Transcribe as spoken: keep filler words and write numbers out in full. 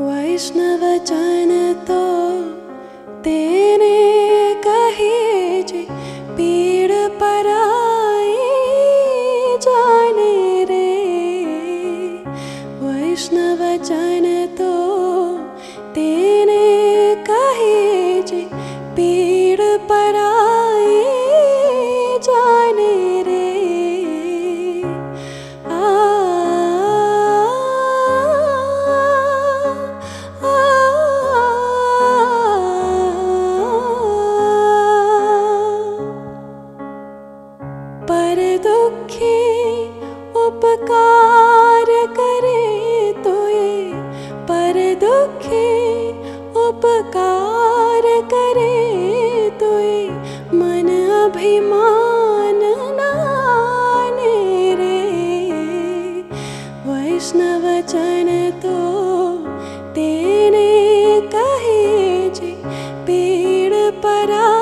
वैष्णव जन तो तेने कहे जे पीड़ पराई जाने रे। वैष्णव जन तो तेने कहे जे पीड़ पराई जाने रे। उपकार करे तो ये पर दुखे उपकार करे तो ये मन अभिमान नाने रे। वैष्णव जन तो तेने कहे जे पीड़ परा